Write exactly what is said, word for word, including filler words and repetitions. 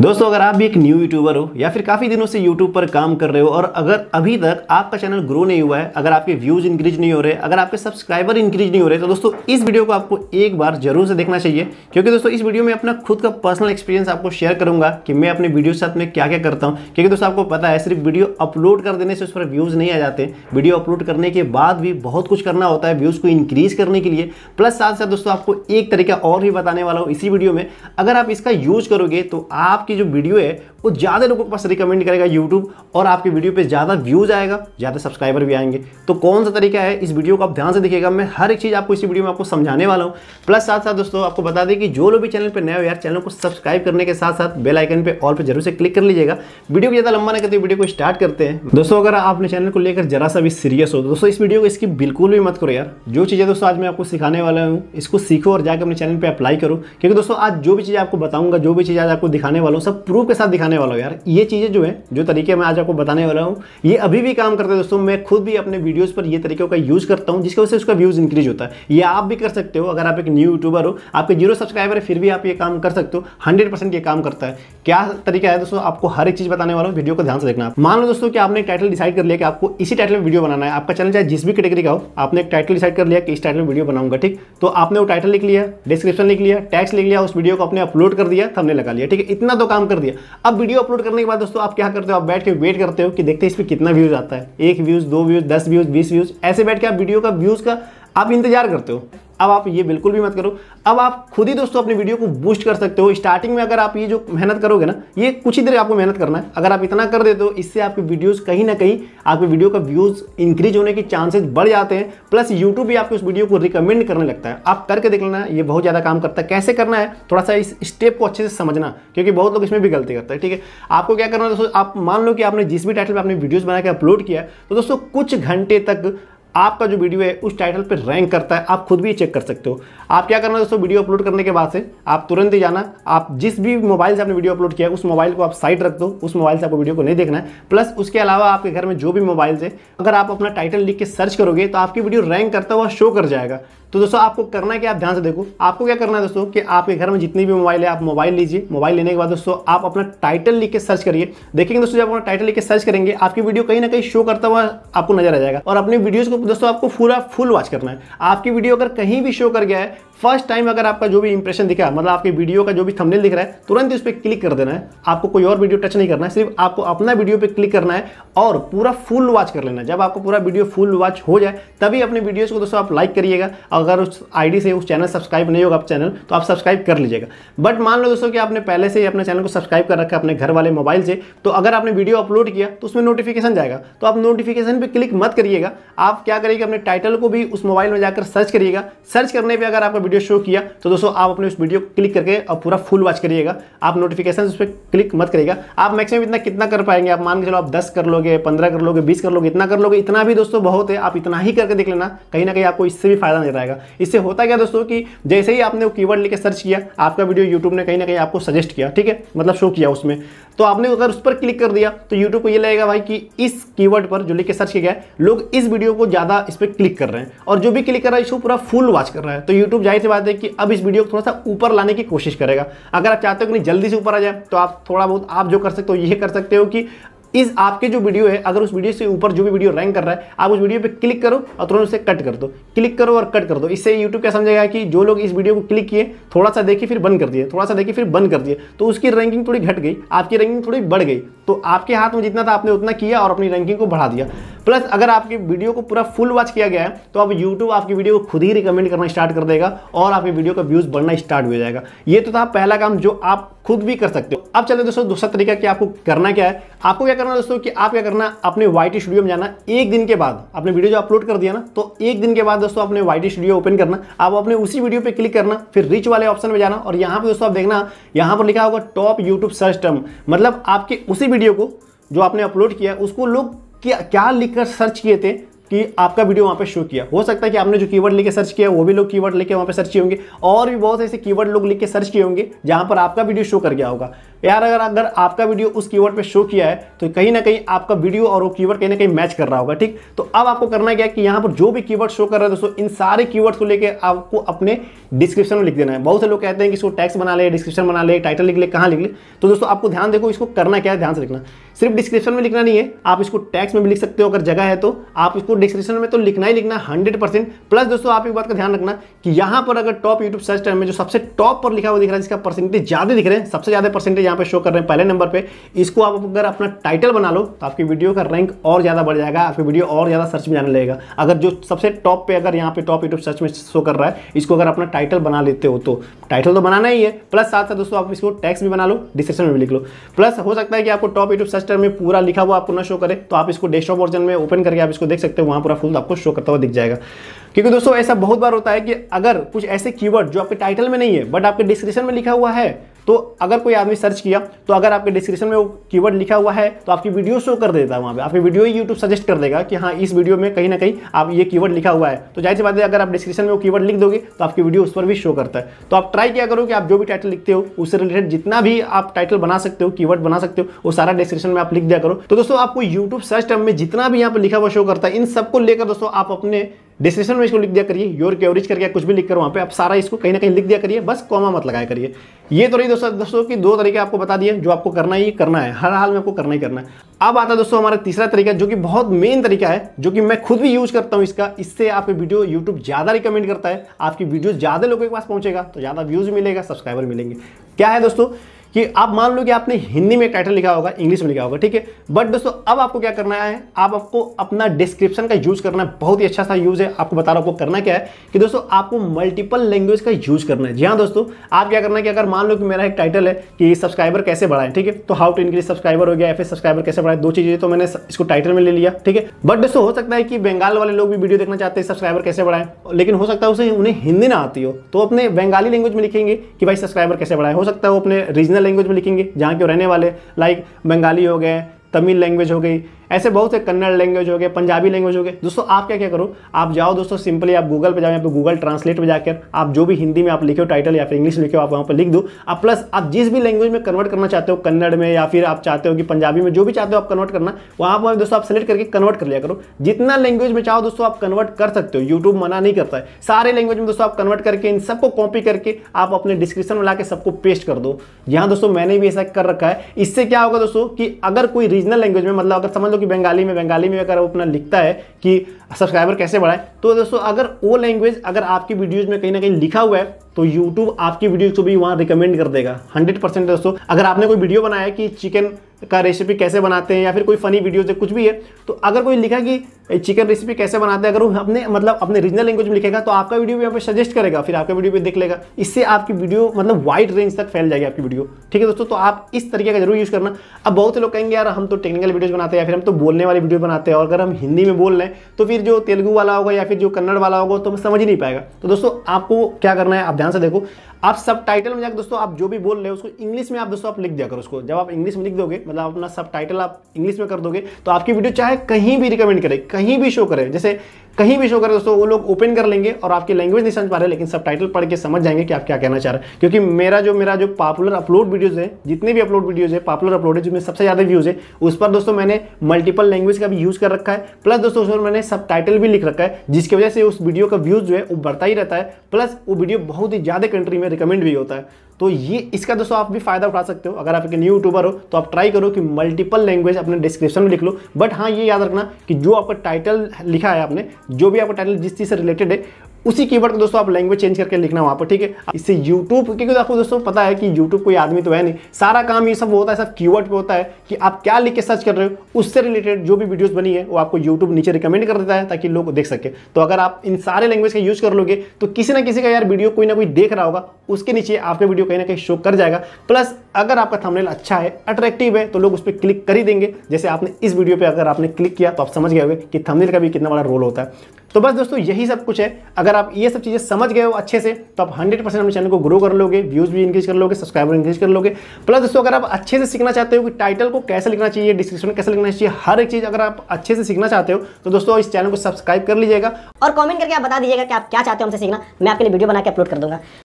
दोस्तों अगर आप भी एक न्यू यूट्यूबर हो या फिर काफ़ी दिनों से यूट्यूब पर काम कर रहे हो और अगर अभी तक आपका चैनल ग्रो नहीं हुआ है, अगर आपके व्यूज़ इंक्रीज नहीं हो रहे, अगर आपके सब्सक्राइबर इंक्रीज नहीं हो रहे, तो दोस्तों इस वीडियो को आपको एक बार जरूर से देखना चाहिए, क्योंकि दोस्तों इस वीडियो में अपना खुद का पर्सनल एक्सपीरियंस आपको शेयर करूँगा कि मैं अपने वीडियो के साथ में क्या क्या करता हूँ। क्योंकि दोस्तों आपको पता है सिर्फ वीडियो अपलोड कर देने से उस पर व्यूज़ नहीं आ जाते, वीडियो अपलोड करने के बाद भी बहुत कुछ करना होता है व्यूज़ को इंक्रीज करने के लिए। प्लस साथ साथ दोस्तों आपको एक तरीका और भी बताने वाला हूँ इसी वीडियो में, अगर आप इसका यूज करोगे तो आप की जो वीडियो है वो ज़्यादा लोगों के पास रिकमेंड करेगा यूट्यूब और आपकी वीडियो पे ज़्यादा व्यूज़ आएगा, ज़्यादा सब्सक्राइबर भी आएंगे। तो कौन सा तरीका है इस वीडियो को आप ध्यान से देखिएगा, मैं हर एक चीज़ आपको इसी वीडियो में आपको समझाने वाला हूँ। प्लस साथ साथ दोस्तों आपको बता दें कि जो लोग भी चैनल पर नए हो यार, चैनल को सब्सक्राइब करने के साथ साथ बेल आइकन पे ऑल पे जरूर से क्लिक कर लीजिएगा। वीडियो को ज़्यादा लंबा ना करते हुए वीडियो को स्टार्ट करते हैं। दोस्तों अगर आपने चैनल को लेकर जरा सा भी सीरियस हो तो दोस्तों इस वीडियो को इसकी बिल्कुल भी मत करो यार। जो चीज़ें दोस्तों आज मैं आपको सिखाने वाला हूँ इसको सीखो और जाकर अपने चैनल पर अप्लाई करो, क्योंकि दोस्तों आज जो भी चीज़ आपको बताऊँगा, जो भी चीज़ आज आपको दिखाने वाला हूँ, सब प्रूफ के साथ दिखाने वाला हूँ यार। ये चीज़ें जो है, जो तरीके मैं आज आपको बताने वाला हूँ, ये अभी भी काम करते हैं दोस्तों। मैं खुद भी अपने वीडियोस पर ये तरीकों का यूज़ करता हूँ जिसकी वजह से उसका व्यूज़ इंक्रीज होता है। ये आप भी कर सकते हो, अगर आप एक न्यू यूट्यूबर हो, आपके जीरो सब्सक्राइबर है, फिर भी आप ये काम कर सकते हो। हंड्रेड परसेंट ये काम करता है। क्या तरीका है दोस्तों, आपको हर एक चीज़ बताने वाला हूँ, वीडियो को ध्यान से देखना। मान लो दोस्तों कि आपने टाइटल डिसाइड कर लिया कि आपको इसी टाइटल में वीडियो बनाना है। आपका चैनल चाहे जिस भी कैटेगरी का हो, आपने एक टाइटल डिसाइड कर लिया कि इस टाइटल में वीडियो बनाऊंगा, ठीक। तो आपने वो टाइटल लिख लिया, डिस्क्रिप्शन लिख लिया, टैक्स लिख लिया, उस वीडियो को आपने अपलोड कर दिया, थंबनेल लगा लिया, ठीक है। इतना तो काम कर दिया। अब वीडियो अपलोड करने के बाद दोस्तों आप क्या करते हो, आप बैठ के वेट करते हो कि देखते हैं इस पे कितना व्यूज आता है। एक व्यूज, दो व्यूज, दस व्यूज, बीस व्यूज, ऐसे बैठ के आप वीडियो का व्यूज का आप इंतजार करते हो। अब आप ये बिल्कुल भी मत करो। अब आप खुद ही दोस्तों अपने वीडियो को बूस्ट कर सकते हो। स्टार्टिंग में अगर आप ये जो मेहनत करोगे ना, ये कुछ ही देर आपको मेहनत करना है। अगर आप इतना कर देते हो, इससे आपके वीडियोस कहीं ना कहीं आपके वीडियो का व्यूज़ इंक्रीज होने के चांसेस बढ़ जाते हैं। प्लस यूट्यूब भी आपके उस वीडियो को रिकमेंड करने लगता है। आप करके देख लेना, ये बहुत ज़्यादा काम करता है। कैसे करना है, थोड़ा सा इस स्टेप को अच्छे से समझना, क्योंकि बहुत लोग इसमें भी गलती करते हैं, ठीक है। आपको क्या करना है दोस्तों, आप मान लो कि आपने जिस भी टाइटल पर आपने वीडियोज़ बना के अपलोड किया, तो दोस्तों कुछ घंटे तक आपका जो वीडियो है उस टाइटल पर रैंक करता है। आप खुद भी चेक कर सकते हो। आप क्या करना दोस्तों, वीडियो अपलोड करने के बाद से आप तुरंत ही जाना, आप जिस भी मोबाइल से आपने वीडियो अपलोड किया उस मोबाइल को आप साइड रख दो, उस मोबाइल से आपको वीडियो को नहीं देखना है। प्लस उसके अलावा आपके घर में जो भी मोबाइल से अगर आप अपना टाइटल लिख के सर्च करोगे तो आपकी वीडियो रैंक करता हुआ शो कर जाएगा। तो दोस्तों आपको करना है कि आप ध्यान से देखो, आपको क्या करना है दोस्तों कि आपके घर में जितनी भी मोबाइल है, आप मोबाइल लीजिए। मोबाइल लेने के बाद दोस्तों आप अपना टाइटल लिख के सर्च करिए। देखेंगे दोस्तों, जब अपना टाइटल लिख के सर्च करेंगे आपकी वीडियो कहीं ना कहीं शो करता हुआ आपको नजर आ जाएगा। और अपनी वीडियोज़ को दोस्तों आपको पूरा फुल वॉच करना है। आपकी वीडियो अगर कहीं भी शो कर गया है, फर्स्ट टाइम अगर आपका जो भी इंप्रेशन दिखा, मतलब आपकी वीडियो का जो भी थंबनेल दिख रहा है, तुरंत उस पर क्लिक कर देना है। आपको कोई और वीडियो टच नहीं करना है, सिर्फ आपको अपना वीडियो पे क्लिक करना है और पूरा फुल वॉच कर लेना है। जब आपको पूरा वीडियो फुल वॉच हो जाए तभी अपने वीडियोज़ को दोस्तों आप लाइक करिएगा। अगर उस आईडी से उस चैनल सब्सक्राइब नहीं होगा आप चैनल, तो आप सब्सक्राइब कर लीजिएगा। बट मान लो दोस्तों कि आपने पहले से ही अपने चैनल को सब्सक्राइब कर रखा है अपने घर वाले मोबाइल से, तो अगर आपने वीडियो अपलोड किया तो उसमें नोटिफिकेशन जाएगा, तो आप नोटिफिकेशन पर क्लिक मत करिएगा। आप क्या करिएगा, अपने टाइटल को भी उस मोबाइल में जाकर सर्च करिएगा। सर्च करने पर अगर आपका वीडियो शो किया तो दोस्तों आप अपने उस वीडियो को क्लिक करके और पूरा फुल वॉच करिएगा। आप नोटिफिकेशन उस पर क्लिक मत करिएगा। आप मैक्सिमम इतना कितना कर पाएंगे, आप मान के चलो आप दस कर लोगे, पंद्रह कर लोगे, बीस कर लोगे, इतना कर लोगे, इतना भी दोस्तों बहुत है। आप इतना ही करके देख लेना, कहीं ना कहीं आपको इससे भी फायदा नजर आएगा। इससे होता क्या दोस्तों कि जैसे ही आपने वो कीवर्ड लेकर सर्च किया, आपका वीडियो यूट्यूब ने कहीं ना कहीं आपको सजेस्ट किया, ठीक है, मतलब शो किया उसमें। तो आपने अगर उस पर क्लिक कर दिया तो यूट्यूब को ये लगेगा भाई कि इस कीवर्ड पर जो लेके सर्च किया गया है, लोग इस वीडियो को ज़्यादा इस पर क्लिक कर रहे हैं और जो भी क्लिक कर रहा है इसको पूरा फुल वॉच कर रहा है। तो यूट्यूब जाहिर सी बात है कि अब इस वीडियो को थोड़ा सा ऊपर लाने की कोशिश करेगा। अगर आप चाहते हो कि नहीं जल्दी से ऊपर आ जाए, तो आप थोड़ा बहुत आप जो कर सकते हो ये कर सकते हो कि इस आपके जो वीडियो है, अगर उस वीडियो से ऊपर जो भी वीडियो रैंक कर रहा है, आप उस वीडियो पे क्लिक करो और तुरंत उसे कट कर दो। क्लिक करो और कट कर दो। इससे यूट्यूब क्या समझेगा कि जो लोग इस वीडियो को क्लिक किए, थोड़ा सा देखिए फिर बंद कर दिए, थोड़ा सा देखिए फिर बंद कर दिए, तो उसकी रैंकिंग थोड़ी घट गई, आपकी रैंकिंग थोड़ी बढ़ गई। तो आपके हाथ में जितना था आपने उतना किया और अपनी रैंकिंग को बढ़ा दिया। प्लस अगर आपकी वीडियो को पूरा फुल वॉच किया गया है तो अब यूट्यूब आपकी वीडियो को खुद ही रिकमेंड करना स्टार्ट कर देगा और आपकी वीडियो का व्यूज़ बढ़ना स्टार्ट हो जाएगा। ये तो था पहला काम जो आप खुद भी कर सकते हो। अब चले दोस्तों दूसरा तरीका कि आपको करना क्या है। आपको क्या करना दोस्तों कि आप क्या करना, अपने वाईटी स्टूडियो में जाना। एक दिन के बाद आपने वीडियो जो अपलोड कर दिया ना, तो एक दिन के बाद दोस्तों अपने वाईटी स्टूडियो ओपन करना। आप अपने उसी वीडियो पे क्लिक करना, फिर रीच वाले ऑप्शन में जाना और यहाँ पे दोस्तों आप देखना, यहाँ पर लिखा होगा टॉप यूट्यूब सर्च टर्म। मतलब आपके उसी वीडियो को जो आपने अपलोड किया उसको लोग क्या क्या लिखकर सर्च किए थे, कि आपका वीडियो वहाँ पे शो किया। हो सकता है कि आपने जो कीवर्ड लेके सर्च किया वो भी लोग कीवर्ड लेके वहाँ पे सर्च किए होंगे, और भी बहुत ऐसे कीवर्ड लोग लेके सर्च किए होंगे जहाँ पर आपका वीडियो शो कर गया होगा। यार अगर अगर आपका वीडियो उस कीवर्ड पे शो किया है तो कहीं ना कहीं आपका वीडियो और वो कीवर्ड कहीं ना कहीं मैच कर रहा होगा। ठीक, तो अब आपको करना क्या है कि यहाँ पर जो भी कीवर्ड शो कर रहा है दोस्तों, इन सारे कीवर्ड्स को लेकर आपको अपने डिस्क्रिप्शन में लिख देना है। बहुत से लोग कहते हैं कि इसको टैक्स बना ले, डिस्क्रिप्शन बना ले, टाइटल लिख ले, कहाँ लिख ले। तो दोस्तों आपको ध्यान देखो इसको करना क्या है, ध्यान से लिखना। सिर्फ डिस्क्रिप्शन में लिखना नहीं है, आप इसको टैक्स में भी लिख सकते हो अगर जगह है तो। आप इसको डिस्क्रिप्शन में तो लिखना ही लिखना हंड्रेड परसेंट। प्लस दोस्तों आप एक बात का ध्यान रखना कि यहाँ पर अगर टॉप यूट्यूब सर्च टर्म में जो सबसे टॉप पर लिखा हुआ दिख रहा है, जिसका परसेंटेज ज्यादा दिख रहे हैं, सबसे ज्यादा परसेंटेज यहाँ पे शो कर रहे हैं पहले नंबर पे, इसको आप अगर अपना टाइटल बना लो तो आपकी वीडियो का रैंक और ज्यादा बढ़ जाएगा, आपकी वीडियो और ज्यादा सर्च में जाने लगेगा। अगर जो सबसे टॉप पे अगर यहाँ पे टॉप यूट्यूब सर्च में शो कर रहा है, इसको अगर अपना टाइटल बना लेते हो तो टाइटल तो बनाना ही है, प्लस साथ साथ दोस्तों आप इसको टैक्स भी बना लो, डिस्क्रिप्शन में भी लिख लो। प्लस हो सकता है कि आपको टॉप यूट्यूब सर्च टर्म में पूरा लिखा हुआ आपको ना शो करे, तो आप इसको डेस्कटॉप वर्जन में ओपन करके आप इसको देख सकते हो, वहां पूरा फुल आपको शो करता हुआ दिख जाएगा। क्योंकि दोस्तों ऐसा बहुत बार होता है कि अगर कुछ ऐसे कीवर्ड जो आपके टाइटल में नहीं है बट आपके डिस्क्रिप्शन में लिखा हुआ है, तो अगर कोई आदमी सर्च किया तो अगर आपके डिस्क्रिप्शन में वो कीवर्ड लिखा हुआ है तो आपकी वीडियो शो कर देता है वहाँ पे, आपकी वीडियो ही यूट्यूब सजेस्ट कर देगा कि हाँ इस वीडियो में कहीं ना कहीं आप ये कीवर्ड लिखा हुआ है। तो जाहिर सी बात है अगर आप डिस्क्रिप्शन में वो कीवर्ड लिख दोगे तो आपकी वीडियो उस पर भी शो करता है। तो आप ट्राई क्या करो कि आप जो भी टाइटल लिखते हो उससे रिलेटेड जितना भी आप टाइटल बना सकते हो, कीवर्ड बना सकते हो, वो सारा डिस्क्रिप्शन में आप लिख दिया करो। तो दोस्तों आपको यूट्यूब सर्च टर्म में जितना भी यहाँ पर लिखा हुआ शो करता है, इन सबको लेकर दोस्तों आप अपने डिस्क्रिप्शन में इसको लिख दिया करिए, योर कवरेज करके कुछ भी लिखकर वहाँ पे आप सारा इसको कहीं ना कहीं लिख दिया करिए, बस कॉमा मत लगाया करिए। ये तो रही दोस्तों दोस्तों की दो तरीके आपको बता दिए जो आपको करना ही करना है, हर हाल में आपको करना ही करना है। अब आता है दोस्तों हमारा तीसरा तरीका जो कि बहुत मेन तरीका है, जो कि मैं खुद भी यूज करता हूँ इसका। इससे आपकी वीडियो यूट्यूब ज़्यादा रिकमेंड करता है, आपकी वीडियो ज़्यादा लोगों के पास पहुँचेगा तो ज़्यादा व्यूज़ मिलेगा, सब्सक्राइबर मिलेंगे। क्या है दोस्तों कि आप मान लो कि आपने हिंदी में टाइटल लिखा होगा, इंग्लिश में लिखा होगा, ठीक है, बट दोस्तों अब आपको क्या करना है, आप आपको अपना डिस्क्रिप्शन का यूज़ करना है। बहुत ही अच्छा सा यूज़ है, आपको बता रहा हूँ आपको करना क्या है कि दोस्तों आपको मल्टीपल लैंग्वेज का यूज़ करना है। जी हाँ दोस्तों, आप क्या करना है कि अगर मान लो कि मेरा एक टाइटल है कि सब्सक्राइबर कैसे बढ़ाएं, ठीक है, तो हाउ टू इंक्रीज सब्सक्राइबर हो गया, एफ एस सब्सक्राइबर कैसे बढ़ाएं, दो चीज़ें तो मैंने इसको टाइटल में ले लिया, ठीक है। बट दोस्तों हो सकता है कि बंगाल वाले लोग भी वीडियो देखना चाहते हैं सब्सक्राइबर कैसे बढ़ाएं, लेकिन हो सकता है उसे उन्हें हिंदी ना आती हो, तो अपने बंगाली लैंग्वेज में लिखेंगे कि भाई सब्सक्राइबर कैसे बढ़ाएं। हो सकता है वो अपने रीजनल लैंग्वेज में लिखेंगे जहाँ के रहने वाले, लाइक बंगाली हो गए, तमिल लैंग्वेज हो गई, ऐसे बहुत से कन्नड़ लैंग्वेज हो गए, पंजाबी लैंग्वेज हो गए। दोस्तों आप क्या क्या करो, आप जाओ दोस्तों सिंपली आप गूगल पे जाओ, यहाँ पे गूगल ट्रांसलेट पे जाकर आप जो भी हिंदी में आप लिखे हो टाइटल या फिर इंग्लिश लिखे हो आप वहाँ पे लिख दो। आप प्लस आप जिस भी लैंग्वेज में कन्वर्ट करना चाहते हो, कन्नड़ में या फिर आप चाहते हो कि पंजाबी में, जो भी चाहते हो आप कन्वर्ट करना, वहाँ पर दोस्तों आप सेलेक्ट करके कन्वर्ट कर लिया करो। जितना लैंग्वेज में चाहो दोस्तों आप कन्वर्ट कर सकते हो, यूट्यूब मना नहीं करता है। सारे लैंग्वेज में दोस्तों आप कन्वर्ट करके इन सबको कॉपी करके आप अपने डिस्क्रिप्शन में ला के सबको पेस्ट कर दो। यहाँ दोस्तों मैंने भी ऐसा कर रखा है। इससे क्या होगा दोस्तों कि अगर कोई रीजनल लैंग्वेज में, मतलब अगर समझ लो कि बंगाली में बंगाली में अगर वो अपना लिखता है कि सब्सक्राइबर कैसे बढ़ाएं, तो दोस्तों अगर वो लैंग्वेज अगर आपकी वीडियोज में कहीं ना कहीं लिखा हुआ है तो यूट्यूब आपकी वीडियो को भी वहाँ रिकमेंड कर देगा हंड्रेड परसेंट। दोस्तों अगर आपने कोई वीडियो बनाया है कि चिकन का रेसिपी कैसे बनाते हैं या फिर कोई फनी वीडियोज है, कुछ भी है, तो अगर कोई लिखा कि चिकन रेसिपी कैसे बनाते हैं, अगर वो अपने मतलब अपने रीजनल लैंग्वेज में लिखेगा तो आपका वीडियो भी यहाँ पे सजेस्ट करेगा, फिर आपका वीडियो भी देख लेगा। इससे आपकी वीडियो मतलब वाइड रेंज तक फैल जाएगी आपकी वीडियो, ठीक है दोस्तों। तो आप इस तरीके का जरूर यूज़ करना। अब बहुत लोग कहेंगे यार हम तो टेक्निकल वीडियोज बनाते हैं या फिर हम तो बोलने वाली वीडियो बनाते हैं, और अगर हम हिंदी में बोल रहे हैं तो फिर जो तेलुगु वाला होगा या फिर जो कन्नड़ वाला होगा तो समझ ही नहीं पाएगा। तो दोस्तों आपको क्या करना है, आप से देखो, आप सब टाइटल में जाकर दोस्तों आप जो भी बोल रहे हो उसको इंग्लिश में आप दोस्तों आप लिख दिया करो उसको। जब आप इंग्लिश में लिख दोगे, मतलब अपना सब टाइटल आप इंग्लिश में कर दोगे, तो आपकी वीडियो चाहे कहीं भी रिकमेंड करे, कहीं भी शो करे, जैसे कहीं भी शो करे दोस्तों वो लोग ओपन कर लेंगे और आपकी लैंग्वेज नहीं समझ पा रहे लेकिन सब टाइटल पढ़ के समझ जाएंगे कि आप क्या कहना चाह रहे हैं। क्योंकि मेरा जो मेरा जो पॉपुलर अपलोड वीडियोज है, जितने भी अपलोड वीडियोज है पॉपुलर अपलोड है, जिसमें सबसे ज़्यादा व्यूज़ है, उस पर दोस्तों मैंने मल्टीपल लैंग्वेज का भी यूज़ कर रखा है, प्लस दोस्तों उस पर मैंने सब टाइटल भी लिख रखा है, जिसकी वजह से उस वीडियो का व्यूज़ जो है वो बढ़ता ही रहता है, प्लस वो वीडियो बहुत ही ज़्यादा कंट्री में रिकमेंड भी होता है। तो ये इसका दोस्तों आप भी फायदा उठा सकते हो। अगर आप एक न्यू यूट्यूबर हो तो आप ट्राई करो कि मल्टीपल लैंग्वेज अपने डिस्क्रिप्शन में लिख लो। बट हाँ ये याद रखना कि जो आपका टाइटल लिखा है आपने, जो भी आपका टाइटल जिस चीज़ से रिलेटेड है उसी कीवर्ड को दोस्तों आप लैंग्वेज चेंज करके लिखना वहाँ पर, ठीक है। इससे यूट्यूब, क्योंकि आपको दोस्तों पता है कि यूट्यूब कोई आदमी तो है नहीं, सारा काम ये सब होता है सब कीवर्ड पे होता है कि आप क्या लिख के सर्च कर रहे हो, उससे रिलेटेड जो भी वीडियोस बनी है वो आपको यूट्यूब नीचे रिकमेंड कर देता है ताकि लोग देख सके। तो अगर आप इन सारे लैंग्वेज का यूज़ कर लोगे तो किसी ना किसी का यार वीडियो कोई ना कोई देख रहा होगा, उसके नीचे आपका वीडियो कहीं ना कहीं शो कर जाएगा। प्लस अगर आपका थंबनेल अच्छा है, अट्रैक्टिव है, तो लोग उस पर क्लिक कर ही देंगे। जैसे आपने इस वीडियो पर अगर आपने क्लिक किया तो आप समझ गए होंगे कि थंबनेल का भी कितना बड़ा रोल होता है। तो बस दोस्तों यही सब कुछ है। अगर आप ये सब चीज़ें समझ गए हो अच्छे से तो आप हंड्रेड परसेंट अपने चैनल को ग्रो कर लोगे, व्यूज़ भी इंक्रीज कर लोगे, सब्सक्राइबर इंक्रीज कर लोगे। प्लस दोस्तों अगर आप अच्छे से सीखना चाहते हो कि टाइटल को कैसे लिखना चाहिए, डिस्क्रिप्शन कैसे लिखना चाहिए, हर एक चीज़ अगर आप अच्छे से सीखना चाहते हो तो दोस्तों इस चैनल को सब्सक्राइब कर लीजिएगा और कमेंट करके आप बता दीजिएगा कि आप क्या चाहते हो हमसे सीखना। मैं आपके लिए वीडियो बना के अपलोड कर दूंगा।